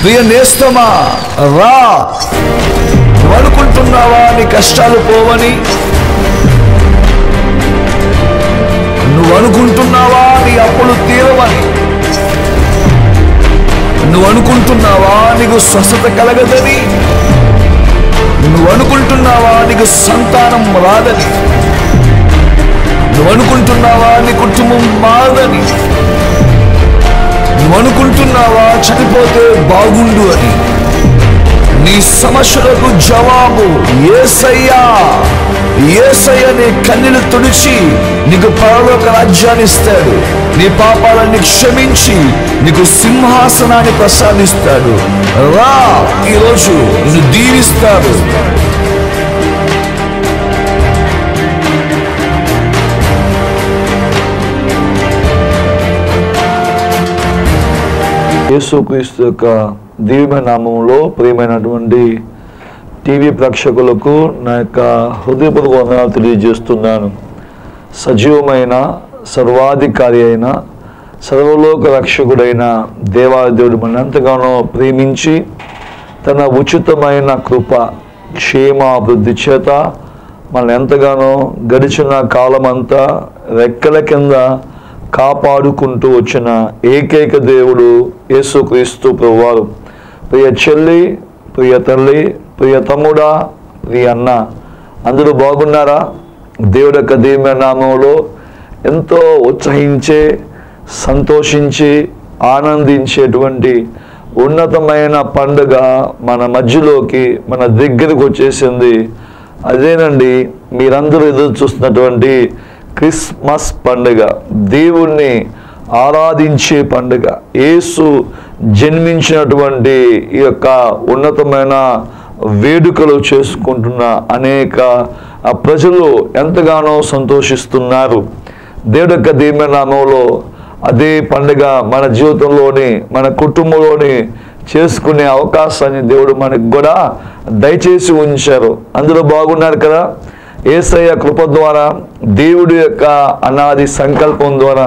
ప్రియ నేస్తమా రా. అనుకుంటున్నావా నీ కష్టాలు పోవని? నువ్వు అనుకుంటున్నావా నీ అప్పులు తీరవని? నువ్వు అనుకుంటున్నావా నీకు స్వస్థత కలగదని? నువ్వు అనుకుంటున్నావా నీకు సంతానం రాదని? నువ్వు అనుకుంటున్నావా నీ కుటుంబం మారదని? నువ్వు అనుకుంటున్నావా చనిపోతే బాగుండు అని? నీ సమస్యలకు జవాబు యేసయ్యా. యేసయ్య నీ కన్నీళ్లు తుడిచి నీకు పరలోక రాజ్యాన్ని ఇస్తాడు. నీ పాపాలను క్షమించి నీకు సింహాసనాన్ని ప్రసాదిస్తాడు. రా, ఈరోజు నిన్ను దీవిస్తాడు. యేసుక్రీస్తు యొక్క దివ్యమైన నామములో ప్రియమైనటువంటి టీవీ ప్రేక్షకులకు నా యొక్క హృదయపూర్వక వందనాలు తెలియజేస్తున్నాను. సజీవమైన సర్వాధికారి అయిన సర్వలోక రక్షకుడైన దేవాదేవుడు మనంతగానో ప్రేమించి తన ఉచితమైన కృప క్షేమాభివృద్ధి చేత మనల్ని ఎంతగానో గడిచిన కాలమంతా రెక్కల కింద కాపాడుకుంటూ వచ్చిన ఏకైక దేవుడు యేసుక్రీస్తు ప్రభువారు. ప్రియ చెల్లి, ప్రియ తల్లి, ప్రియ తమ్ముడా, ప్రియ అన్న, అందరూ బాగున్నారా? దేవుడి యొక్క దివ్య నామంలో ఎంతో ఉత్సహించే, సంతోషించి ఆనందించేటువంటి ఉన్నతమైన పండుగ మన మధ్యలోకి, మన దగ్గరకు వచ్చేసింది. అదేనండి మీరందరూ ఎదురు చూస్తున్నటువంటి క్రిస్మస్ పండుగ, దేవుణ్ణి ఆరాధించే పండుగ, యేసు జన్మించినటువంటి ఈ యొక్క ఉన్నతమైన వేడుకలు చేసుకుంటున్న అనేక ప్రజలు ఎంతగానో సంతోషిస్తున్నారు. దేవుడి యొక్క దివ్య నామంలో అదే పండుగ మన జీవితంలోని, మన కుటుంబంలోని చేసుకునే అవకాశాన్ని దేవుడు మనకు కూడా దయచేసి ఉంచారు. అందరూ బాగున్నారు కదా? యేసయ్య కృప ద్వారా, దేవుడి యొక్క అనాది సంకల్పం ద్వారా,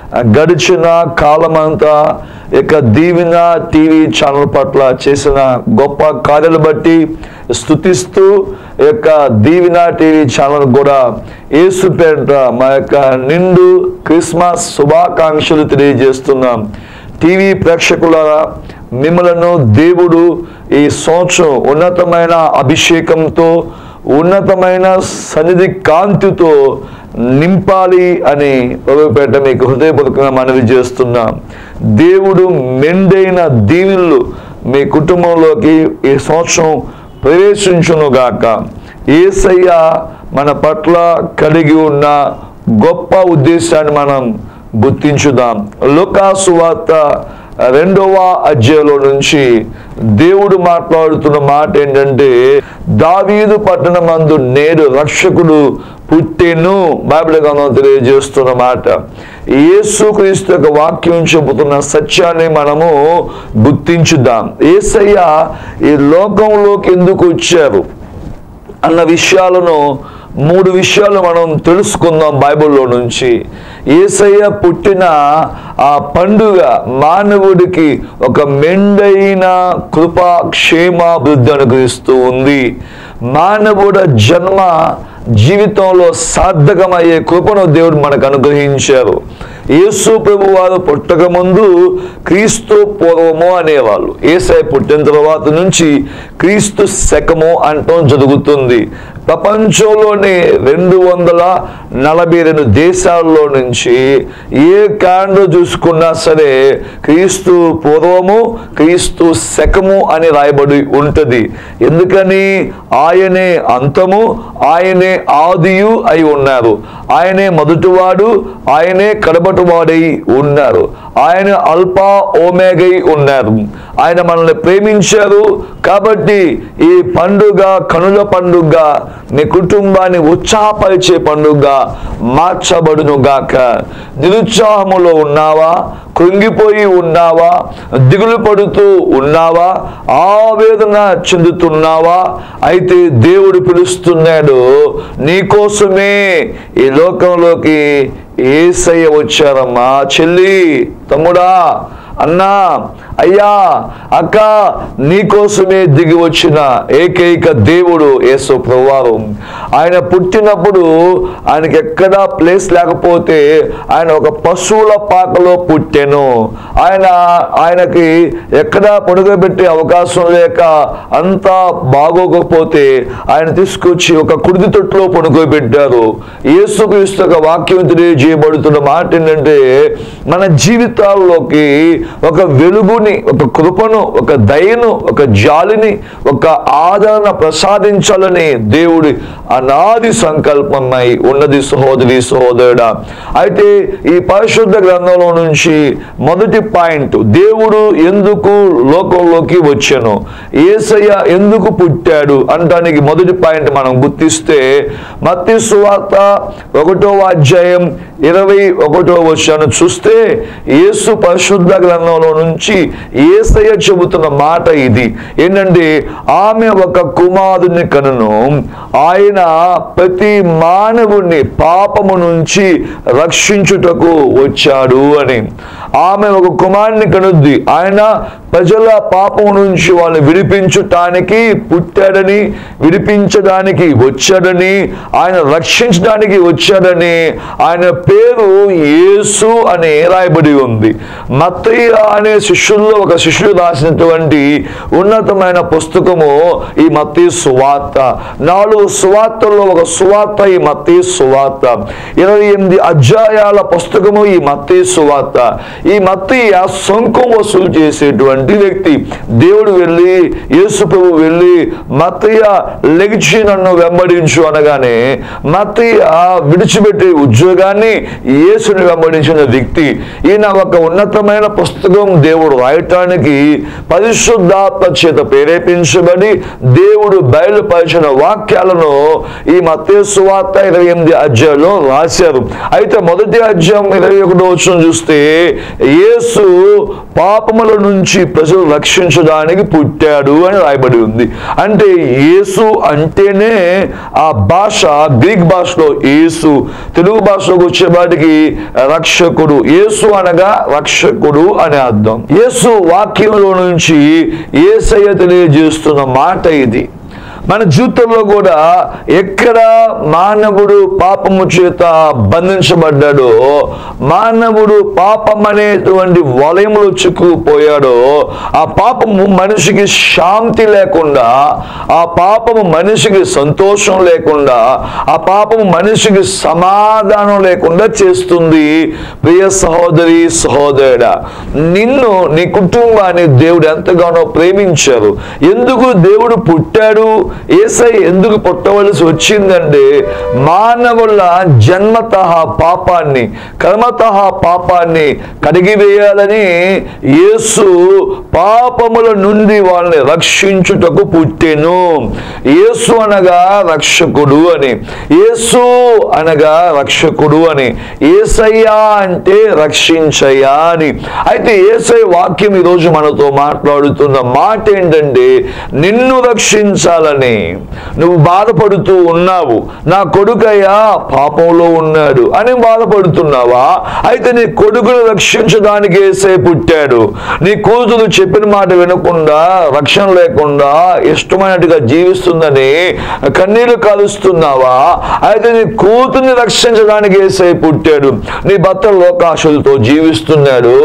గడిచిన కాలమంతా ఇక దీవెన టీవీ ఛానల్ పట్ల చేసిన గొప్ప కార్యాలు బట్టి స్తుతిస్తూ ఈ యొక్క దీవెన టీవీ ఛానల్ కూడా యేసు పేరిట మా యొక్క నిండు క్రిస్మస్ శుభాకాంక్షలు తెలియజేస్తున్నాం. టీవీ ప్రేక్షకులారా, మిమ్మలను దేవుడు ఈ సంవత్సరం ఉన్నతమైన అభిషేకంతో, ఉన్నతమైన సన్నిధి కాంతితో నింపాలి అని ప్రభుపేట మీకు హృదయపూర్వకంగా మనవి చేస్తున్నాం. దేవుడు మెండైన దీవెనలు మీ కుటుంబంలోకి ఈ సంవత్సరం ప్రవేశించునుగాక. యేసయ్య మన పట్ల కలిగి ఉన్న గొప్ప ఉద్దేశాన్ని మనం గుర్తించుదాం. లూకా సువార్త 2వ అధ్యాయంలో నుంచి దేవుడు మాట్లాడుతున్న మాట ఏంటంటే, దావీదు పట్టణమందు నేడు రక్షకుడు పుట్టెను. బైబిల్ గ్రంథం తెలియజేస్తున్న మాట యేసుక్రీస్తు యొక్క వాక్యం చెబుతున్న సత్యాన్ని మనము గుర్తించుదాం. యేసయ్య ఈ లోకంలోకి ఎందుకు వచ్చారు అన్న విషయాలను, 3 విషయాలు మనం తెలుసుకుందాం బైబిల్లో నుంచి. యేసయ్య పుట్టిన ఆ పండుగ మానవుడికి ఒక మెండైన కృపా క్షేమాభివృద్ధి అనుగ్రహిస్తూ ఉంది. మానవుడి జన్మ జీవితంలో సార్థకమయ్యే కృపను దేవుడు మనకు అనుగ్రహించారు. యేసు ప్రభు వారు పుట్టక ముందు క్రీస్తు పూర్వము అనేవాళ్ళు. యేసయ్య పుట్టిన తర్వాత నుంచి క్రీస్తు శకము అంటం జరుగుతుంది. ప్రపంచంలోని 242 దేశాల్లో నుంచి ఏ కాండం చూసుకున్నా సరే క్రీస్తు పూర్వము, క్రీస్తు శకము అని రాయబడి ఉంటుంది. ఎందుకని? ఆయనే అంతము, ఆయనే ఆదియు అయి ఉన్నారు. ఆయనే మొదటివాడు, ఆయనే కడబటి నాటువాడై ఉన్నారు. ఆయన అల్ఫా ఓమేగై ఉన్నారు. ఆయన మనల్ని ప్రేమించారు కాబట్టి ఈ పండుగ కనుల పండుగ నీ కుటుంబాన్ని ఉత్సాహపరిచే పండుగ మార్చబడునుగాక. నిరుత్సాహములో ఉన్నావా? కృంగిపోయి ఉన్నావా? దిగులు పడుతూ ఉన్నావా? ఆవేదన చెందుతున్నావా? అయితే దేవుడు పిలుస్తున్నాడు, నీకోసమే ఈ లోకంలోకి యేసయ్య వచ్చారమ్మా. చెల్లి, తమ్ముడా, అన్నా, అయ్యా, అక్క, నీకోసమే దిగి వచ్చిన ఏకైక దేవుడు యేసు ప్రభువు. ఆయన పుట్టినప్పుడు ఆయనకి ఎక్కడా ప్లేస్ లేకపోతే ఆయన ఒక పశువుల పాకలో పుట్టెను. ఆయనకి ఎక్కడా పడుకోబెట్టే అవకాశం లేక అంతా బాగోకపోతే ఆయన తీసుకొచ్చి ఒక కుడిది తొట్టులో పడుకోబెట్టారు. యేసుక్రీస్తు యొక్క వాక్యం తెలియజేయబడుతున్న మాట ఏంటంటే, మన జీవితాల్లోకి ఒక వెలుగుని, ఒక కృపను, ఒక దయను, ఒక జాలిని, ఒక ఆదరణ ప్రసాదించాలని దేవుడి అనాది సంకల్పమై ఉన్నది సహోదరి సహోదరుడా. అయితే ఈ పరిశుద్ధ గ్రంథంలో నుంచి మొదటి పాయింట్, దేవుడు ఎందుకు లోకంలోకి వచ్చాను, యేసయ్య ఎందుకు పుట్టాడు అంటానికి మొదటి పాయింట్ మనం గుర్తిస్తే, మత్తయి సువార్త 1వ అధ్యాయం 21వ వచనం చూస్తే, యేసు పరిశుద్ధ గ్రంథంలో నుంచి యేసయ్య చెబుతున్న మాట ఇది ఏంటంటే, ఆమె ఒక కుమారుని కనును, ఆయన ప్రతి మానవుణ్ణి పాపము నుంచి రక్షించుటకు వచ్చాడు అని. ఆమె ఒక కుమారుని కనుద్ది, ఆయన ప్రజల పాపము నుంచి వాళ్ళు విడిపించటానికి పుట్టాడని, విడిపించడానికి వచ్చాడని, ఆయన రక్షించడానికి వచ్చాడని. ఆయన పేరు యేసు అని రాయబడి ఉంది. మత్తయి అనే శిష్యుల్లో ఒక శిష్యుడు రాసినటువంటి ఉన్నతమైన పుస్తకము ఈ మత్తయి సువార్త. 4 సువార్తల్లో ఒక సువార్త ఈ మత్తయి సువార్త. 28 అధ్యాయాల పుస్తకము ఈ మత్తయి సువార్త. ఈ మత్తయి సొంకం వసూలు చేసేటువంటి వ్యక్తి. దేవుడు వెళ్ళి, యేసు ప్రభు వెళ్ళి, మత్తయి లెగిచి నన్ను వెంబడించు అనగానే మత్తయి విడిచిపెట్టే ఉద్యోగాన్ని యేసుని వెంబడించిన వ్యక్తి. ఈయన ఒక ఉన్నతమైన పుస్తకం దేవుడు రాయటానికి పరిశుద్ధాత్మ చేత ప్రేరేపించబడి దేవుడు బయలుపరిచిన వాక్యాలను ఈ మత్తయి సువార్త 28 అధ్యాయంలో రాశారు. అయితే మొదటి అధ్యాయం 21వ వచనం చూస్తే, యేసు పాపముల నుంచి ప్రజలు రక్షించడానికి పుట్టాడు అని రాయబడి ఉంది. అంటే యేసు అంటేనే ఆ భాష, గ్రీక్ భాషలో యేసు, తెలుగు భాషలోకి వచ్చేవాటికి రక్షకుడు. యేసు అనగా రక్షకుడు అనే అర్థం. యేసు వాక్యంలో నుంచి యేసయ్య తెలియజేస్తున్న మాట ఇది. మన జీవితంలో కూడా ఎక్కడ మానవుడు పాపము చేత బంధించబడ్డాడో, మానవుడు పాపం అనేటువంటి వలయంలో చిక్కుపోయాడో, ఆ పాపము మనిషికి శాంతి లేకుండా, ఆ పాపము మనిషికి సంతోషం లేకుండా, ఆ పాపము మనిషికి సమాధానం లేకుండా చేస్తుంది. ప్రియ సహోదరి సహోదరుడా, నిన్ను, నీ కుటుంబాన్ని దేవుడు ఎంతగానో ప్రేమించారు. ఎందుకు దేవుడు పుట్టాడు, యేసయ్య ఎందుకు పుట్టవలసి వచ్చిందంటే, మానవుల జన్మతః పాపాన్ని, కర్మతః పాపాన్ని కడిగివేయాలని యేసు పాపముల నుండి వాళ్ళని రక్షించుటకు పుట్టెను. యేసు అనగా రక్షకుడు అని, యేసు అనగా రక్షకుడు అని, యేసయ్య అంటే రక్షించయ్యా అని. అయితే యేసయ్య వాక్యం ఈరోజు మనతో మాట్లాడుతున్న మాట ఏంటంటే, నిన్ను రక్షించాలని నువ్వు బాధపడుతూ ఉన్నావు. నా కొడుకయ్యా పాపంలో ఉన్నాడు అని బాధపడుతున్నావా? అయితే నీ కొడుకును రక్షించడానికి యేసయ్య పుట్టాడు. నీ కూతురు చెప్పిన మాట వినకుండా, రక్షణ లేకుండా ఇష్టమైనట్టుగా జీవిస్తుందని కన్నీళ్లు కాలుస్తున్నావా? అయితే నీ కూతుర్ని రక్షించడానికి యేసయ్య పుట్టాడు. నీ భర్త లోకాశలతో జీవిస్తున్నాడు,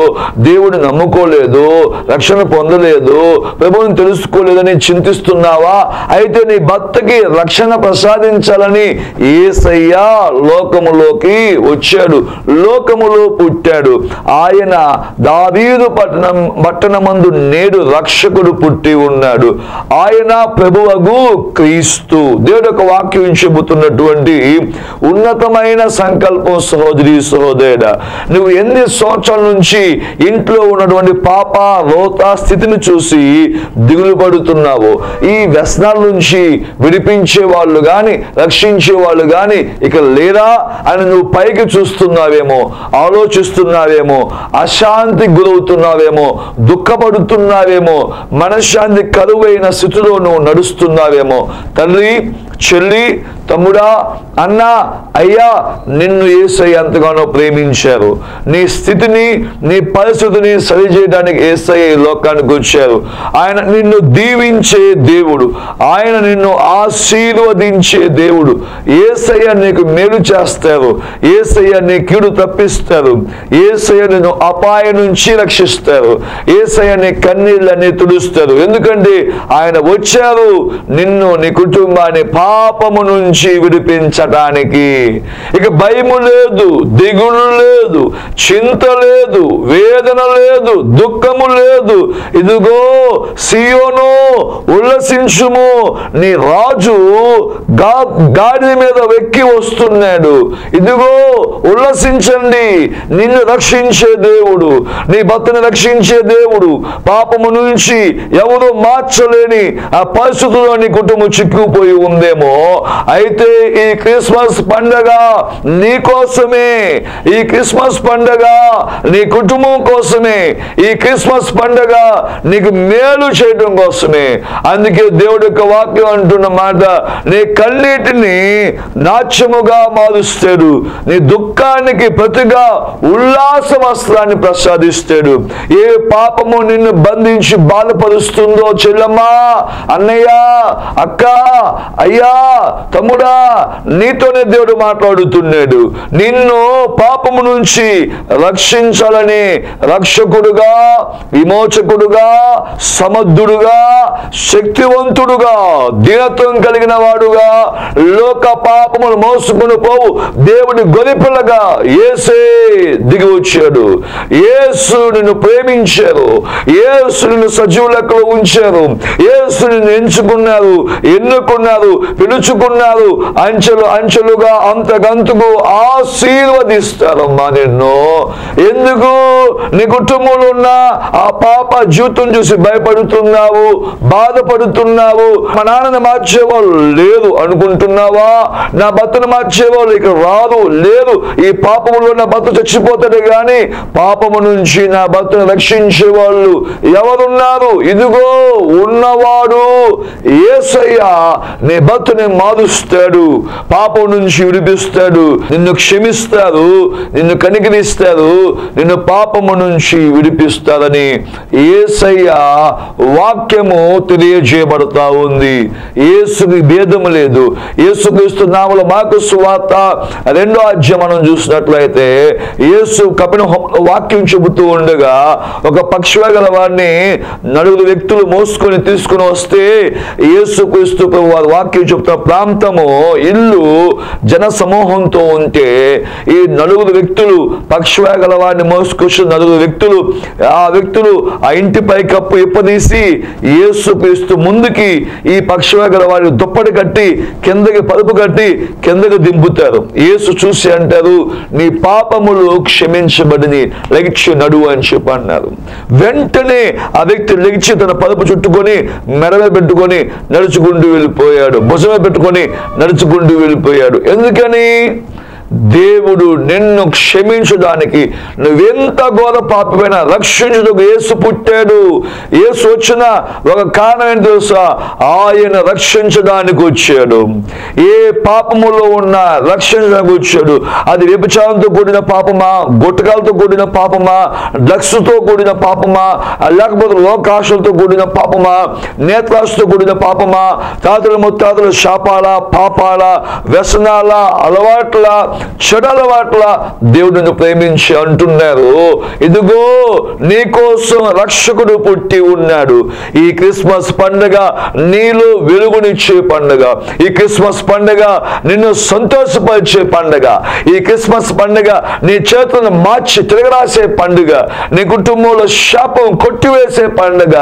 దేవుడు నమ్ముకోలేదు, రక్షణ పొందలేదు, ప్రభువుని తెలుసుకోలేదని చింతిస్తున్నావా? అయితే నీ భక్తకి రక్షణ ప్రసాదించాలని యేసయ్య లోకములోకి వచ్చాడు, లోకములో పుట్టాడు. ఆయన దావీదు పట్టణమందు నేడు రక్షకుడు పుట్టి ఉన్నాడు. ఆయన ప్రభువగు క్రీస్తు. దేవుడు ఒక వాక్యం చెబుతున్నటువంటి ఉన్నతమైన సంకల్పం సహోదరి సహోదరుడా, నువ్వు ఎన్ని సంవత్సరాల నుంచి ఇంట్లో ఉన్నటువంటి పాప రోత స్థితిని చూసి దిగులు పడుతున్నావు. ఈ వ్యసనాల నుంచి విడిపించే వాళ్ళు కానీ రక్షించే వాళ్ళు కానీ ఇక లేరా అని నువ్వు పైకి చూస్తున్నావేమో, ఆలోచిస్తున్నావేమో, అశాంతికి గురవుతున్నావేమో, దుఃఖపడుతున్నావేమో, మనశ్శాంతి కరువైన స్థితిలో నువ్వు నడుస్తున్నావేమో. తల్లి, చెల్లి, తమ్ముడా, అన్న, అయ్యా, నిన్ను యేసయ్య ఎంతగానో ప్రేమించారు. నీ స్థితిని నీ పరిస్థితిని సరిచేయడానికి యేసయ్య ఈ లోకానికి వచ్చారు. ఆయన నిన్ను దీవించే దేవుడు, ఆయన నిన్ను ఆశీర్వదించే దేవుడు. యేసయ్య నీకు మేలు చేస్తారు, యేసయ్య నీ కీడు తప్పిస్తారు, యేసయ్య నిన్ను అపాయం నుంచి రక్షిస్తారు, యేసయ్య నీ కన్నీళ్ళని తుడుస్తారు. ఎందుకంటే ఆయన వచ్చారు నిన్ను నీ కుటుంబాన్ని పాపము నుంచి విడిపించటానికి. ఇక భయము లేదు, దిగులు లేదు, చింత లేదు, వేదన లేదు, దుఃఖము లేదు. ఇదిగో సియోను ఉల్లసించుము, నీ రాజు గాడిద మీద వెక్కి వస్తున్నాడు. ఇదిగో ఉల్లసించండి, నిన్ను రక్షించే దేవుడు, నీ భక్తిని రక్షించే దేవుడు. పాపము నుంచి ఎవరు మార్చలేని ఆ పరిస్థితుల్లో నీ కుటుంబం చిక్కుపోయి ఉందేమో. అయితే ఈ క్రిస్మస్ పండగ నీ కోసమే, ఈ క్రిస్మస్ పండగ నీ కుటుంబం కోసమే, ఈ క్రిస్మస్ పండగ నీకు మేలు చేయడం కోసమే. అందుకే దేవుడు యొక్క వాక్యం అంటున్న మాట, నీ కన్నీటిని నాట్యముగా మారుస్తాడు, నీ దుఃఖానికి ప్రతిగా ఉల్లాస వస్త్రాన్ని ప్రసాదిస్తాడు. ఏ పాపము నిన్ను బంధించి బాధపరుస్తుందో చెల్లమ్మా, అన్నయ్య, అక్క, అయ్యా, తమ్ముడా, నీతోనే దేవుడు మాట్లాడుతున్నాడు. నిన్ను పాపము నుంచి రక్షించాలని రక్షకుడుగా, విమోచకుడుగా, సమర్థుడుగా, శక్తివంతుడుగా, దీనత్వం కలిగిన వాడుగా, లోక పాపములు మోసుకుని పోవు దేవుడి గొరిపిల్లగా యేసే దిగి వచ్చాడు. యేసు నిన్ను ప్రేమించారు, యేసు నిన్ను సజీవ లెక్కలో ఉంచారు, యేసు నిన్ను ఎంచుకున్నారు, ఎన్నుకున్నారు, పిలుచుకున్నారు. అంచెలు అంచెలుగా అంతకంతకు ఆశీర్వదిస్తారమ్మా నిన్ను. ఎందుకు నీ కుటుంబంలో ఉన్న ఆ పాప జీవితం చూసి భయపడుతున్నావు, బాధపడుతున్నావు? మా నాన్నని మార్చేవాళ్ళు లేదు అనుకుంటున్నావా? నా భర్తను మార్చేవాళ్ళు ఇక రాదు లేదు, ఈ పాపములో నా భర్త చచ్చిపోతాడు. కానీ పాపము నుంచి నా భర్తను రక్షించే వాళ్ళు ఎవరున్నారు? ఇదిగో ఉన్నవాడు యేసయ్య. నీ భర్తని మారుస్తాడు, పాపం నుంచి విడిపిస్తాడు, నిన్ను క్షమిస్తారు, నిన్ను కనికరిస్తారు, నిన్ను పాపము నుంచి విడిపిస్తారని యేసయ్య వాక్యము తెలియజేయబడతా ఉంది. యేసుకి భేదము లేదు. యేసుక్రీస్తు నామములో మార్కు సువార్త 2వ అధ్యాయం మనం చూసినట్లయితే యేసు కపిన వాక్యం చెబుతూ ఉండగా ఒక పక్షిగా గల వారిని నలుగురు వ్యక్తులు మోసుకొని తీసుకుని వస్తే యేసుక్రీస్తు వారి వాక్యం చెబుతున్న ప్రాంతము, ఇల్లు జన సమూహంతో ఉంటే ఈ నలుగురు వ్యక్తులు పక్షిగా గల వారిని మోసుకొచ్చిన ఆ వ్యక్తులు ఆ ఇంటి పైకప్పు ఇప్పదీసి యేసుక్రీస్తు ముందుకి ఈ పక్షిగా గల వారిని దుప్పటి కట్టి కిందకి పరుపు కట్టి కిందకు దింపుతారు. యేసు చూసి అంటారు, నీ పాపములు క్షమించబడిని, లెగిచి నడువు అని చెప్పి అన్నారు. వెంటనే ఆ వ్యక్తి లెగిచి తన పరుపు చుట్టుకొని మెడమే పెట్టుకొని నడుచుకుంటూ వెళ్ళిపోయాడు, భుజమే పెట్టుకొని నడుచుకుంటూ వెళ్ళిపోయాడు. ఎందుకని? దేవుడు నిన్ను క్షమించడానికి, నువ్వెంత ఘోర పాపమైనా రక్షించుటకు యేసు పుట్టాడు. యేసు వచ్చిన ఒక కారణం ఏంటి తెలుసా? ఆయన రక్షించడానికి వచ్చాడు. ఏ పాపములో ఉన్నా రక్షించడానికి వచ్చాడు. అది వ్యభిచారంతో కూడిన పాపమా, గుట్టకాలతో కూడిన పాపమా, డ్రగ్స్తో కూడిన పాపమా, లేకపోతే లోకాశలతో కూడిన పాపమా, నేత్రాశతో కూడిన పాపమా, తాతల ముత్తాతల శాపాల, పాపాల, వ్యసనాల, అలవాట్ల, చెడల వాట్ల దేవుని ప్రేమించి అంటున్నారు, ఇదిగో నీకోసం రక్షకుడు పుట్టి ఉన్నాడు. ఈ క్రిస్మస్ పండుగ నీలో వెలుగునిచ్చే పండుగ, ఈ క్రిస్మస్ పండుగ నిన్ను సంతోషపరిచే పండుగ, ఈ క్రిస్మస్ పండుగ నీ చేతులను మార్చి తిరగరాసే పండుగ, నీ కుటుంబంలో శాపం కొట్టివేసే పండుగ,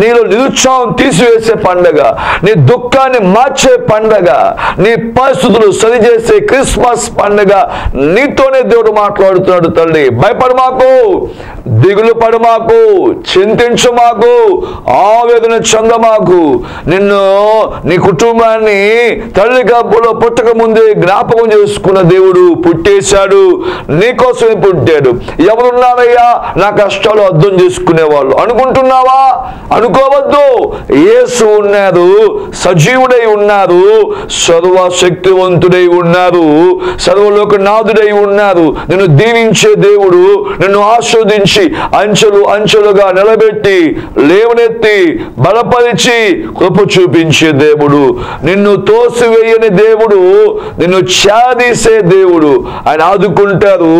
నీలో నిరుత్సాహం తీసివేసే పండుగ, నీ దుఃఖాన్ని మార్చే పండుగ, నీ పరిస్థితులు సరిచేసే క్రిస్మస్ పండుగ నీతోనే దేవుడు మాట్లాడుతున్నాడు. తల్లి, భయపడమాకు, దిగులు పడమాకు, చింతించమాకు, ఆవేదన చెందమాకు. నిన్ను నీ కుటుంబాన్ని తల్లి గర్భంలో పుట్టక ముందే జ్ఞాపకం చేసుకున్న దేవుడు పుట్టేశాడు, నీకోసమే పుట్టాడు. ఎవరున్నారయ్యా నా కష్టాలు అర్థం చేసుకునేవాళ్ళు అనుకుంటున్నావా? అనుకోవద్దు. యేసు ఉన్నారు, సజీవుడై ఉన్నారు, సర్వశక్తివంతుడై ఉన్నారు, సర్వలోకనాథుడై ఉన్నారు. నిన్ను దీవించే దేవుడు, నిన్ను ఆశీర్వదించి అంచెలు అంచెలుగా నిలబెట్టి లేవనెత్తి బలపరిచి కృప చూపించే దేవుడు, నిన్ను తోసివేయని దేవుడు, నిన్ను చేదీసే దేవుడు. ఆయన ఆదుకుంటారు,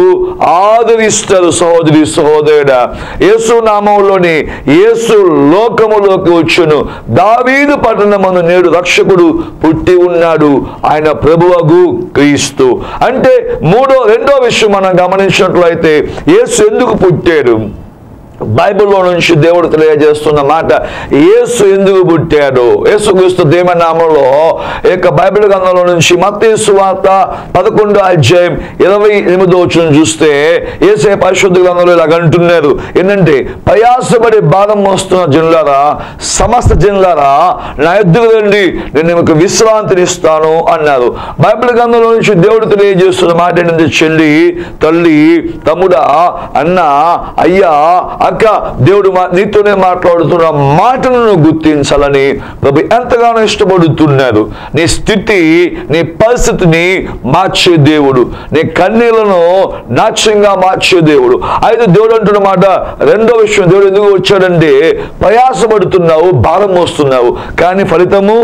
ఆదరిస్తారు. సహోదరి సహోదరుడా, యేసు నామంలోని యేసు లోకములోకి వచ్చును. దావీదు పట్టణమందు నేడు రక్షకుడు పుట్టి ఉన్నాడు, ఆయన ప్రభువగు క్రీస్తు. అంటే రెండో విషయం మనం గమనించినట్లయితే యేసు ఎందుకు పుట్టాడు? బైబిల్లో నుంచి దేవుడు తెలియజేస్తున్న మాట యేసు ఎందుకు పుట్టాడు. యేసుక్రీస్తు దేవుని నామంలో ఈ యొక్క బైబిల్ గ్రంథంలో నుంచి మత్తయి సువార్త 11:28 చూస్తే యేసే పరిశుద్ధ గ్రంథంలో ఇలా అంటున్నారు ఏంటంటే, ప్రయాసపడి భారం మోస్తున్న జనులారా, సమస్త జనులారా నా యొద్దకు రండి, నేను మీకు విశ్రాంతిని ఇస్తాను అన్నారు. బైబిల్ గ్రంథంలో నుంచి దేవుడు తెలియజేస్తున్న మాట ఏంటంటే, చెల్లి, తల్లి, తమ్ముడా, అన్న, అయ్యా, అక్క, దేవుడు నీతోనే మాట్లాడుతున్న మాటలను గుర్తించాలని ప్రభు ఎంతగానో ఇష్టపడుతున్నారు. నీ స్థితి, నీ పరిస్థితిని మార్చే దేవుడు, నీ కన్నీళ్లను నాట్యంగా మార్చే దేవుడు. అయితే దేవుడు అంటున్న మాట, రెండో విషయం దేవుడు ఎందుకు వచ్చాడంటే, ప్రయాసపడుతున్నావు, భారం మోస్తున్నావు, కానీ ఫలితము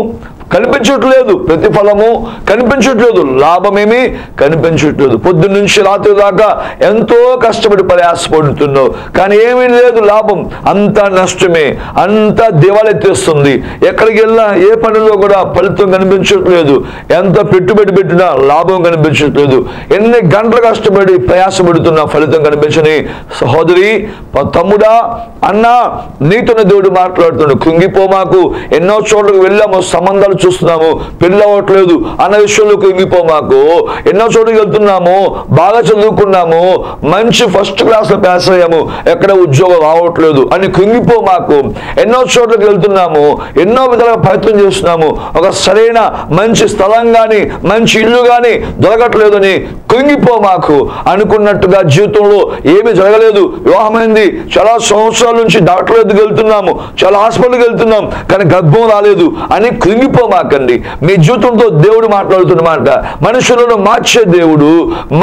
కనిపించట్లేదు, ప్రతిఫలము కనిపించట్లేదు, లాభమేమీ కనిపించట్లేదు. పొద్దున్న నుంచి రాత్రి దాకా ఎంతో కష్టపడి ప్రయాసపడుతున్నావు, కానీ ఏమీ లేదు లాభం, అంతా నష్టమే, అంతా దివాలెత్తేస్తుంది. ఎక్కడికి వెళ్ళినా ఏ పనిలో కూడా ఫలితం కనిపించట్లేదు, ఎంత పెట్టుబడి పెట్టినా లాభం కనిపించట్లేదు, ఎన్ని గంటలు కష్టపడి ప్రయాసపడుతున్నా ఫలితం కనిపించని సహోదరి, తమ్ముడా, అన్న, నీతోనే దేవుడు మాట్లాడుతున్నాడు. కుంగిపోమాకు. ఎన్నో చోట్లకు వెళ్ళాము, సంబంధాలు చూస్తున్నాము, పెళ్ళి అవ్వట్లేదు అన్న విషయంలోకి ఇంగిపోమాకు. ఎన్నో చోటుకి వెళ్తున్నాము, బాగా చదువుకున్నాము, మంచి ఫస్ట్ క్లాస్ లో పాస్ అయ్యాము, ఎక్కడ ఉద్యోగం రావట్లేదు అని కుంగిపోమాకు. ఎన్నో చోట్లకి వెళ్తున్నాము, ఎన్నో విధాలుగా ప్రయత్నం చేస్తున్నాము, ఒక సరైన మంచి స్థలం కానీ మంచి ఇల్లు కానీ దొరకట్లేదని కుంగిపోమాకు. అనుకున్నట్టుగా జీవితంలో ఏమీ జరగలేదు, వివాహమైంది, చాలా సంవత్సరాల నుంచి డాక్టర్ దగ్గరికి వెళ్తున్నాము, చాలా హాస్పిటల్కి వెళ్తున్నాం, కానీ గర్భం రాలేదు అని కుంగిపో మాకండి. మీ జీవితంతో దేవుడు మాట్లాడుతున్నమాట, మనుషులను మార్చే దేవుడు,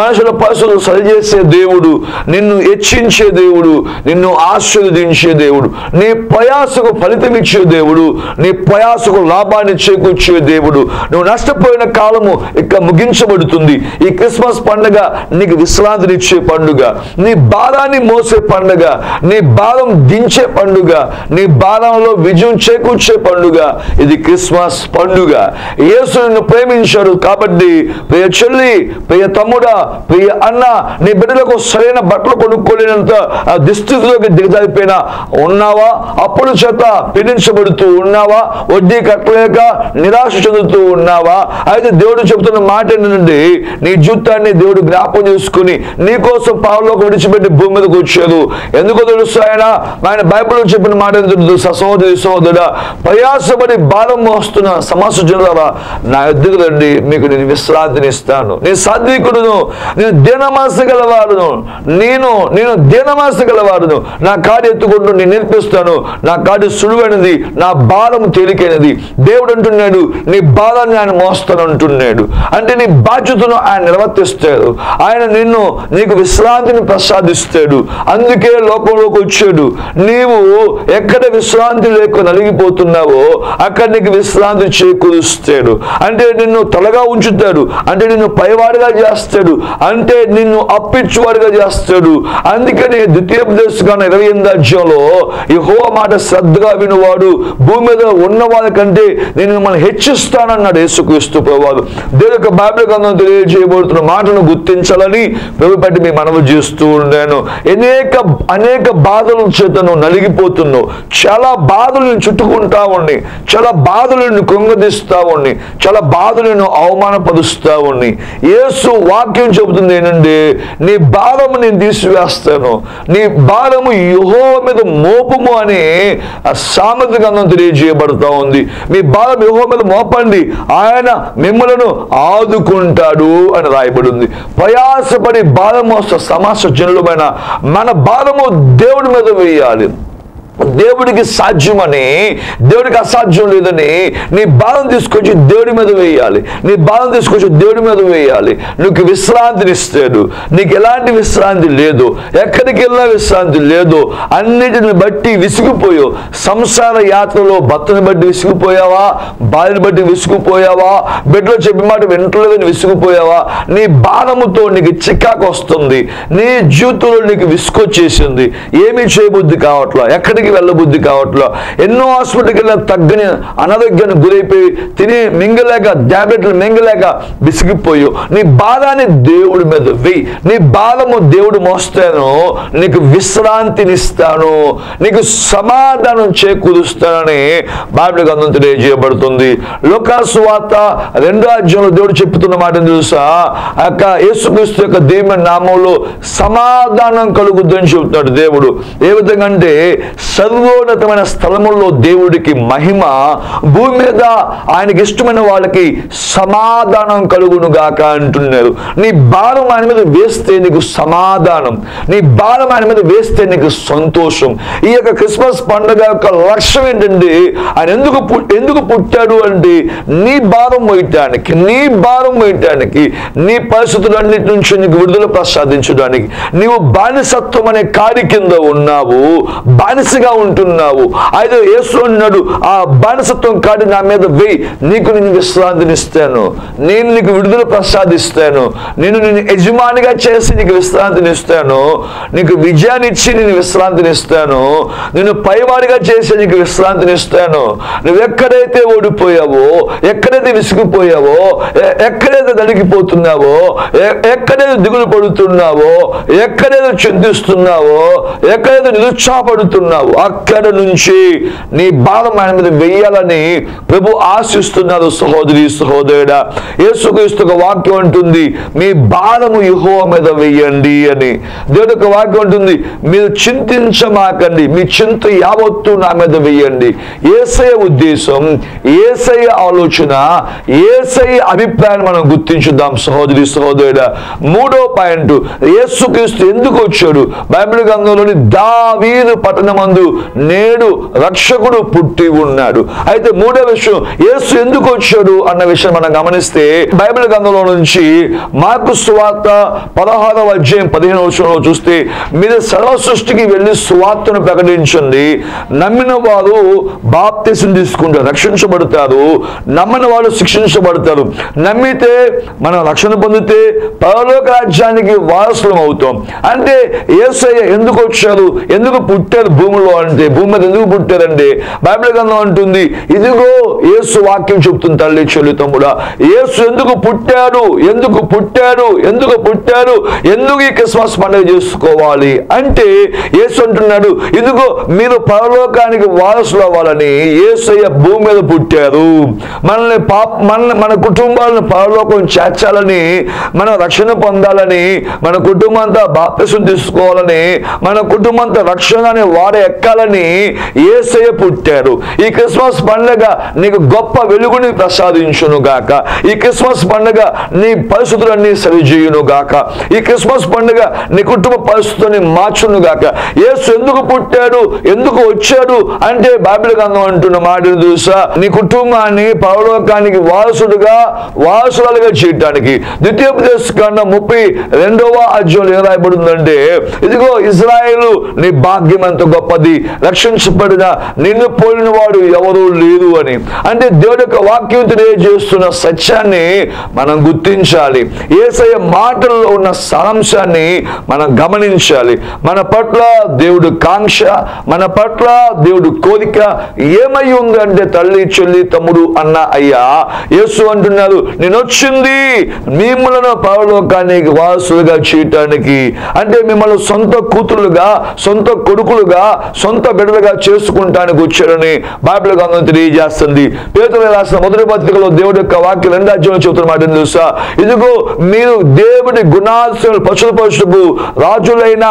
మనుషుల పరిస్థితులు సరిచేసే దేవుడు, నిన్ను హెచ్చించే దేవుడు, నిన్ను ఆశీర్వదించే దేవుడు, నీ ప్రయాసకు ఫలితం ఇచ్చే దేవుడు, నీ ప్రయాసకు లాభాన్ని చేకూర్చే దేవుడు. నువ్వు నష్టపోయిన కాలము ఇక ముగించబడుతుంది. ఈ క్రిస్మస్ పండుగ నీకు విశ్రాంతినిచ్చే పండుగ, నీ భారాన్ని మోసే పండుగ, నీ భారం దించే పండుగ, నీ భారంలో విజయం చేకూర్చే పండుగ. ఇది క్రిస్మస్ పండుగ. యేసును ప్రేమించారు కాబట్టి ప్రియ చెల్లి, ప్రియ తమ్ముడా, ప్రియ అన్న, నీ బిడ్డలకు సరైన బట్టలు కొనుక్కోలేనంత దుస్థితిలోకి దిగజారిపోయినా ఉన్నావా? అప్పుల చేత పీడించబడుతూ ఉన్నావా? వడ్డీ కట్టలేక నిరాశ చెందుతూ ఉన్నావా? అయితే దేవుడు చెబుతున్న మాట ఏంటంటే, నీ జీవితాన్ని దేవుడు జ్ఞాపకం చేసుకుని నీ కోసం పావులోకి విడిచిపెట్టి భూమి మీదకి వచ్చారు. ఎందుకో తెలుసు, ఆయన ఆయన బైబిల్లో చెప్పిన మాట ఏంటంటే, సహోదరి సహోదరుడా, ప్రయాసపడి భారం మోస్తున్న సమస్త జనులారా నా యొద్దకు రండి, మీకు నేను విశ్రాంతిని ఇస్తాను. నేను సాత్వికుడును, నేను దీనమనస్సు గలవాడును, నేను దీనమనస్సు గలవాడును, నా కాడి ఎత్తుకుంటూ నేను నేర్పిస్తాను, నా కాడి సులువైనది, నా భారం తేలికైనది. దేవుడు అంటున్నాడు, నీ భారాన్ని ఆయన మోస్తాను అంటున్నాడు. అంటే నీ బాధ్యతను ఆయన నిర్వర్తిస్తాడు, ఆయన నీకు విశ్రాంతిని ప్రసాదిస్తాడు. అందుకే లోకంలోకి వచ్చాడు. నీవు ఎక్కడ విశ్రాంతి లేక నలిగిపోతున్నావో అక్కడ నీకు విశ్రాంతి చేకూరుస్తాడు అంటే నిన్ను తలగా ఉంచుతాడు, అంటే నిన్ను పైవాడిగా చేస్తాడు, అంటే నిన్ను అప్పిచ్చువాడిగా చేస్తాడు. అందుకని ద్వితీయోపదేశకాండ 28వ అధ్యాయంలో యెహోవా మాట శ్రద్ధగా వినువాడు భూమి మీద ఉన్న వాళ్ళకంటే నేను మనం హెచ్చిస్తానన్నాడు యేసుక్రీస్తు ప్రభువు. దేవుని యొక్క బైబిల్ గ్రంథం తెలియజేయబడుతున్న మాటను గుర్తించాలని ప్రభు పట్టి మీ మనవి చేస్తూ ఉన్నాను. అనేక బాధల చేతను నలిగిపోతున్నావు, చాలా బాధలను చుట్టుకుంటా ఉండి, చాలా బాధలను కృంగదీస్తా ఉండి, చాలా బాధలను అవమానపరుస్తా ఉండి. యేసు వాక్యం చెబుతుంది ఏంటంటే, నీ భారము నేను తీసివేస్తాను, నీ భారము యెహోవా మీద మోపము అని సామెత గ్రంథం తెలియజేయబడతా ఉంది. మీ భారం యెహోవా మీద మోపండి, ఆయన మిమ్మలను ఆదుకుంటాడు అని రాయబడి ఉంది. ప్రయాసపడి భారము సమాస జనులమైన మన భారము దేవుడి మీద వేయాలి. దేవుడికి సాధ్యమని, దేవుడికి అసాధ్యం లేదని నీ బాధను తీసుకొచ్చి దేవుడి మీద వేయాలి. నీ బాధను తీసుకొచ్చి దేవుడి మీద వేయాలి. నీకు విశ్రాంతినిస్తాడు, నీకు ఎలాంటి విశ్రాంతి లేదు, ఎక్కడికి వెళ్ళినా విశ్రాంతి లేదు, అన్నిటిని బట్టి విసిగిపోయావు. సంసార యాత్రలో భర్తను బట్టి విసిగిపోయావా, భార్యను బట్టి విసిగిపోయావా, బిడ్డలో చెప్పిన మాట వింటలేదని విసిగిపోయావా, నీ బాధముతో నీకు చికాకు వస్తుంది, నీ జీవితంలో నీకు విసుకొచ్చేసింది, ఏమీ చేయబుద్ధి కావట్లా, ఎక్కడికి వెళ్ళబుద్ధి కావట్లో, ఎన్నో హాస్పిటల్కి వెళ్ళిన తగ్గని అనారోగ్యాన్ని గురైపోయి, తిని మింగలేక, టాబ్లెట్లు మింగలేక విసిగిపోయి, నీ బాధాన్ని దేవుడి మీద వెయ్యి. నీ బాధము దేవుడు మోస్తాను, నీకు విశ్రాంతినిస్తాను, నీకు సమాధానం చేకూరుస్తానని బైబిల్ గ్రంథం తెలియజేయబడుతుంది. లూకాసు వార్త 2వ అధ్యాయంలో దేవుడు చెప్తున్న మాట తెలుసా, ఆ యొక్క యేసుక్రీస్తు యొక్క దేవుని నామంలో సమాధానం కలుగుద్దని చెబుతున్నాడు దేవుడు. ఏ విధంగా అంటే, సర్వోన్నతమైన స్థలముల్లో దేవుడికి మహిమ, భూమి మీద ఆయనకి ఇష్టమైన వాళ్ళకి సమాధానం కలుగునుగాక అంటున్నారు. నీ భారం ఆయన మీద వేస్తే నీకు సమాధానం, నీ భారం ఆయన మీద వేస్తే నీకు సంతోషం. ఈ యొక్క క్రిస్మస్ పండుగ యొక్క లక్ష్యం ఏంటంటే, ఆయన ఎందుకు పుట్టాడు అంటే, నీ భారం మోయటానికి, నీ భారం మోయటానికి, నీ పరిస్థితులన్నిటి నుంచి నీకు విడుదల ప్రసాదించడానికి. నీవు బానిసత్వం అనే కాడి కింద ఉన్నావు, బానిసగా ఉంటున్నావు. అయితే యేసు అన్నాడు, ఆ బానిసత్వం కాడి నా మీద వెయ్యి, నీకు నేను విశ్రాంతినిస్తాను, నేను నీకు విడుదల ప్రసాదిస్తాను, నేను నిన్ను యజమానిగా చేసి నీకు విశ్రాంతినిస్తాను, నీకు విజయాన్ని ఇచ్చి నేను విశ్రాంతినిస్తాను, నేను పైవాడిగా చేసి నీకు విశ్రాంతినిస్తాను. నువ్వు ఎక్కడైతే ఓడిపోయావో, ఎక్కడైతే విసిగిపోయావో, ఎక్కడైతే నలిగిపోతున్నావో, ఎక్కడైతే దిగులు పడుతున్నావో, ఎక్కడైతే చింతిస్తున్నావో, ఎక్కడైతే నిరుత్సాహపడుతున్నావో, అక్కడ నుంచి నీ భారం ఆయన మీద వెయ్యాలని ప్రభు ఆశిస్తున్నారు. సహోదరి సహోదరుడా, యేసుక్రీస్తు ఒక వాక్యం ఉంటుంది, మీ భారము యెహోవా మీద వెయ్యండి అని. దేవుడు ఒక వాక్యం ఉంటుంది, మీరు చింతించమాకండి, మీ చింత యావత్తు నా మీద వెయ్యండి. యేసయ్య ఉద్దేశం, యేసయ్య ఆలోచన, యేసయ్య అభిప్రాయం మనం గుర్తించుదాం సహోదరి సహోదరుడా. 3వ పాయింట్, యేసుక్రీస్తు ఎందుకు వచ్చాడు? బైబిల్ గ్రంథంలోని దావీదు పట్టణ మందు నేడు రక్షకుడు పుట్టి ఉన్నాడు. అయితే 3వ విషయం, యేసు ఎందుకు వచ్చాడు అన్న విషయం మనం గమనిస్తే, బైబిల్ గ్రంథంలో నుంచి మార్కు సువార్త 16వ అధ్యాయం 15వ వచనంలో చూస్తే, మీరు సర్వ సృష్టికి వెళ్ళి సువార్తను ప్రకటించండి, నమ్మిన వారు బాప్తిసం తీసుకుంటారు, రక్షించబడతారు, నమ్మని వారు శిక్షించబడతారు. నమ్మితే మనం రక్షణ పొందితే పరలోక రాజ్యానికి వారసులం అవుతాం. అంటే యేసయ్య ఎందుకు వచ్చారు, ఎందుకు పుట్టారు భూమిలో అంటే, భూమి మీద ఎందుకు పుట్టారండి? బైబిల్ గ్రంథం అంటుంది, ఇదిగో యేసు వాక్యం చెబుతుంది, తల్లి చెల్లితం కూడా యేసు ఎందుకు పుట్టాడు, ఎందుకు పుట్టాడు, ఎందుకు పుట్టాడు, ఎందుకు ఈ క్రిస్మస్ పండుగ చేసుకోవాలి అంటే, యేసు అంటున్నాడు, ఇదిగో మీరు పరలోకానికి వారసులు అవ్వాలని యేసయ్య భూమి మీద పుట్టారు. మనల్ని మన కుటుంబాలను పరలోకం చేర్చాలని, మనం రక్షణ పొందాలని, మన కుటుంబం అంతా బాప్తిసం తీసుకోవాలని, మన కుటుంబం అంతా రక్షణ అనే వాడ ఎక్కాలని యేసయ్య పుట్టారు. ఈ క్రిస్మస్ పండుగ నీకు గొప్ప వెలుగుని ప్రసాదించును గాక. ఈ క్రిస్మస్ పండుగ నీ పరిస్థితులన్నీ సరిచేయును గాక. ఈ క్రిస్మస్ పండుగ నీ కుటుంబ పరిస్థితులని మార్చును గాక. యేసు ఎందుకు పుట్టాడు, ఎందుకు వచ్చాడు అంటే, బైబిల్ గ్రంథం అంటున్న మాటను చూసా, నీ కుటుంబాన్ని పరలోకానికి వారసులుగా చేయటానికి. ద్వితీయోపదేశకాండం 32వ అధ్యాయంలో ఏం రాయబడిందంటే, ఇదిగో ఇశ్రాయేలు నీ భాగ్యం ఎంత గొప్పది, నుండి రక్షించబడిన నిన్ను పోలిన వాడు ఎవరూ లేడు అని. అంటే దేవుడి యొక్క వాక్యం తెలియజేస్తున్న సత్యాన్ని మనం గుర్తించాలి. యేసయ్య మాటల్లో ఉన్న సారాంశాన్ని మనం గమనించాలి. మన పట్ల దేవుడు కాంక్ష, మన పట్ల దేవుడు కోరిక ఏమై ఉందంటే తల్లి, చెల్లి, తమ్ముడు, అన్న, అయ్యా. యేసు అంటున్నారు, నేను వచ్చింది మిమ్మలను పరలోకానికి వారసులుగా చేయటానికి, అంటే మిమ్మల్ని సొంత కూతురులుగా, సొంత కొడుకులుగా, సొంత బిడ్డలుగా చేసుకుంటానికి వచ్చారని బైబిల్ గ్రంథం తెలియజేస్తుంది. పేతురు రాసిన మొదటి పత్రికలో దేవుడి యొక్క వాక్యం రెండో అధ్యాయంలో చెబుతున్న మాట తెలుసా, ఇదిగో మీరు దేవుడి గుణాశలు పశుపరుషుకు రాజులైన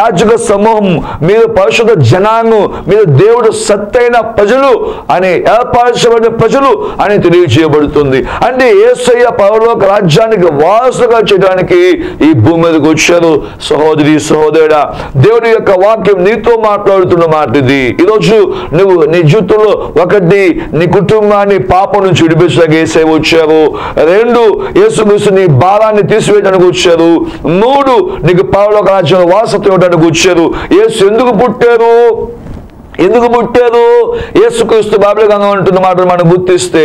యాజక సమూహం, మీరు పరిశుద్ధ జనాంగం, మీరు దేవుడు సత్తైన ప్రజలు అని, ఏర్పరచబడిన ప్రజలు అని తెలియజేయబడుతుంది. అంటే యేసయ్య పరలోక రాజ్యానికి వారసుగా చేయడానికి ఈ భూమి మీదకి వచ్చారు. సహోదరి, సహోదరుడా, దేవుడి యొక్క వాక్యం నీతో మాట్లాడుతున్న మాట ఇది. ఈరోజు నువ్వు నీ జీవితంలో ఒకటి, నీ కుటుంబాన్ని పాపం నుంచి విడిపించడానికి యేసయ్య వచ్చారు. రెండు, యేసుక్రీస్తు నీ భారాన్ని తీసివేయడానికి వచ్చారు. మూడు, నీకు పరలోక రాజ్యంలో వారసత్వం ఇవ్వడానికి వచ్చారు. యేసు ఎందుకు పుట్టారు? యేసుక్రీస్తు బైబిల్ గ్రంథం అంటున్న మాటను మనం గుర్తిస్తే,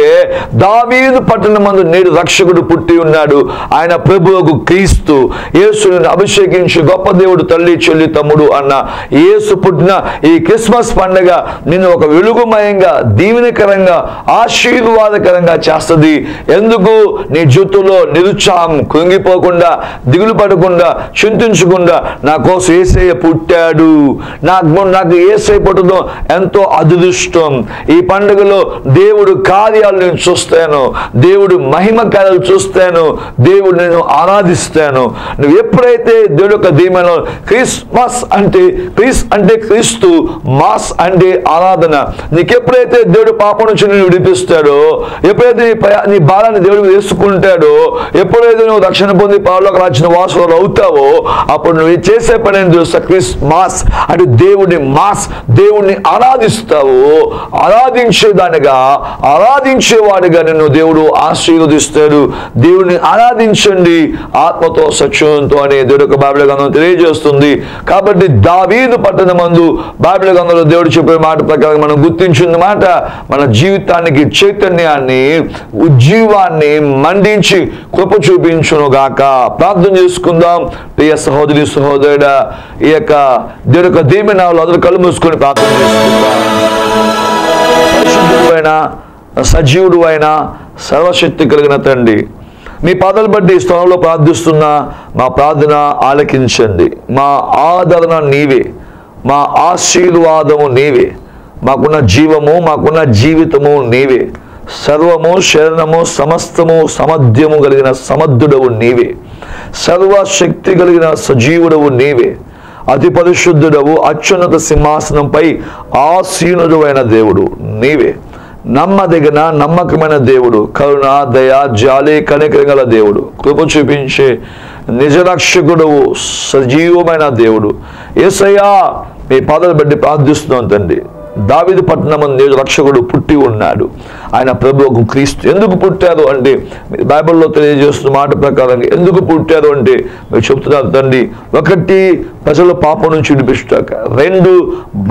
దావీదు పట్టణం మందు నేడు రక్షకుడు పుట్టి ఉన్నాడు, ఆయన ప్రభువుకు క్రీస్తు. యేసుని అభిషేకించి గొప్ప దేవుడు తల్లి, చెల్లి, తమ్ముడు, అన్న. యేసు పుట్టిన ఈ క్రిస్మస్ పండుగ నిన్ను ఒక వెలుగుమయంగా, దీవెనకరంగా, ఆశీర్వాదకరంగా చేస్తుంది. ఎందుకు? నీ జీవితంలో నిరుత్సాహం, కృంగిపోకుండా, దిగులు పడకుండా, చింతించకుండా, నా కోసం యేసయ్య పుట్టాడు, నాకు యేసయ్య పుట్టడం ఎంతో అదృష్టం. ఈ పండుగలో దేవుడు కార్యాలు నేను చూస్తాను, దేవుడు మహిమ కార్యాలు చూస్తాను, దేవుడు నేను ఆరాధిస్తాను. నువ్వు ఎప్పుడైతే దేవుడు యొక్క దీవెనలో, క్రిస్మస్ అంటే క్రీస్తు, మాస్ అంటే ఆరాధన, నీకెప్పుడైతే దేవుడు పాపం నుంచి నేను విడిపిస్తాడో, ఎప్పుడైతే నీ బాలాన్ని దేవుడు వేసుకుంటాడో, ఎప్పుడైతే నువ్వు రక్షణ పొంది పరలోక రాజ్య వాసులు అవుతావో, అప్పుడు నువ్వు చేసే పని చూస్తా క్రిస్మస్ అంటే దేవుడి మాస్, దేవుణ్ణి ఆరాధిస్తావు. ఆరాధించేదానిగా, ఆరాధించేవాడిగా నిన్ను దేవుడు ఆశీర్వదిస్తాడు. దేవుణ్ణి ఆరాధించండి ఆత్మతో, సత్యంతో అనే దేవుడు యొక్క బైబిల్ గ్రంథం తెలియజేస్తుంది. కాబట్టి దావీదు పట్టణమందు బైబిల్ గ్రంథంలో దేవుడు చెప్పిన మాట ప్రకారం మనం గుర్తించిన మాట మన జీవితానికి చైతన్యాన్ని, ఉజ్జీవాన్ని మండించి కృప చూపించును గాక. ప్రార్థన చేసుకుందాం. ప్రియ సహోదరి, సహోదరుడా, ఈ యొక్క దేవుడు యొక్క దీవెన అందరూ కళ్ళు మూసుకొని ప్రార్థన చేసుకుంటాం. సజీవుడు అయిన సర్వశక్తి కలిగిన తండ్రి, మీ పాదాలు బట్టి స్థలంలో ప్రార్థిస్తున్న మా ప్రార్థన ఆలకించండి. మా ఆదరణ నీవే, మా ఆశీర్వాదము నీవే, మాకున్న జీవము, మాకున్న జీవితము నీవే, సర్వము, శరణము, సమస్తము, సమధ్యము కలిగిన సమర్థుడవు నీవే, సర్వశక్తి కలిగిన సజీవుడవు నీవే, అతి పరిశుద్ధుడవు, అత్యున్నత సింహాసనంపై ఆసీనుడు అయిన దేవుడు నీవే, నమ్మదగిన నమ్మకమైన దేవుడు, కరుణ, దయ, జాలి, కనికరంగల దేవుడు, కృప చూపించే నిజరక్షకుడవు, సజీవమైన దేవుడు. యేసయ్యా, మీ పాదాలు బట్టి ప్రార్థిస్తున్నాం తండ్రి. దావీదు పట్టణం నేడు రక్షకుడు పుట్టి ఉన్నాడు, ఆయన ప్రభువుకు క్రీస్తు. ఎందుకు పుట్టారు అంటే బైబిల్లో తెలియజేస్తున్న మాట ప్రకారంగా ఎందుకు పుట్టారు అంటే మీరు చెప్తున్నారు తండ్రి, ఒకటి ప్రజల పాపం నుంచి విడిపించడానికి, రెండు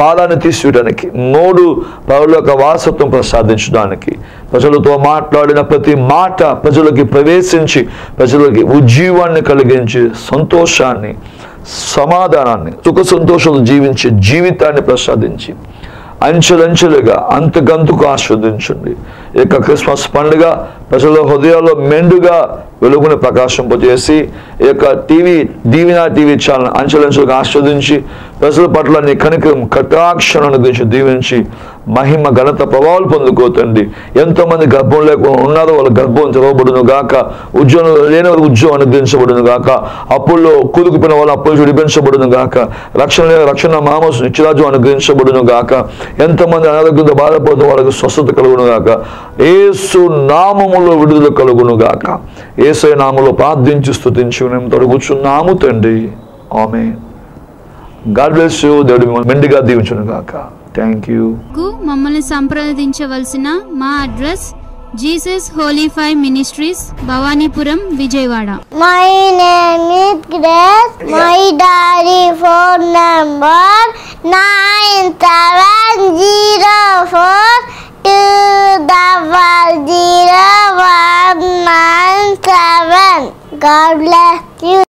బాధను తీసివేయడానికి, మూడు పరలోక వారసత్వం ప్రసాదించడానికి. ప్రజలతో మాట్లాడిన ప్రతి మాట ప్రజలకి ప్రవేశించి ప్రజలకి ఉజ్జీవాన్ని కలిగించి సంతోషాన్ని, సమాధానాన్ని, సుఖ సంతోషాలు జీవించి జీవితాన్ని ప్రసాదించి అంచెలంచెలుగా అంతకంతకు ఆస్వాదించండి. ఇక క్రిస్మస్ పండుగ ప్రజల హృదయాల్లో మెండుగా వెలుగును ప్రకాశింపజేసి, ఈ యొక్క టీవీ దీవెన టీవీ ఛానల్ అంచెలంచెలుగా ఆస్వాదించి ప్రజల పట్ల నీ కనికరం, కటాక్షణను గురించి దీవించి మహిమ, ఘనత, ప్రభావాలు పొందుకోతండి. ఎంతోమంది గర్భం లేకుండా ఉన్నారో వాళ్ళ గర్భం తెరవబడును గాక, ఉద్యోగం లేని వారికి ఉద్యోగం అనుగ్రహించబడును గాక, అప్పుల్లో కూరుకుపోయిన వాళ్ళు అప్పులు విడిపించబడును గాక, రక్షణ లేని రక్షణ, మామూలు నిత్యరాజ్యం అనుగ్రహించబడును గాక, ఎంతోమంది అనారోగ్యంతో బాధపడుతున్న వాళ్ళకి స్వస్థత కలుగును గాక, యేసు నామములో విడుదల కలుగును గాక. యేసయ్య నామములో ప్రార్థించి స్తుతించి తొడుగుచున్నాము తండ్రి. ఆమేన్. God bless you. దేవుడు మెండుగా దీవించును గాక. Thank you. మమ్మల్ని సంప్రదించవలసిన మా address Jesus holy five ministries, Bhavanipuram, Vijayawada. My name is Grace. My daddy phone number 9. God bless you.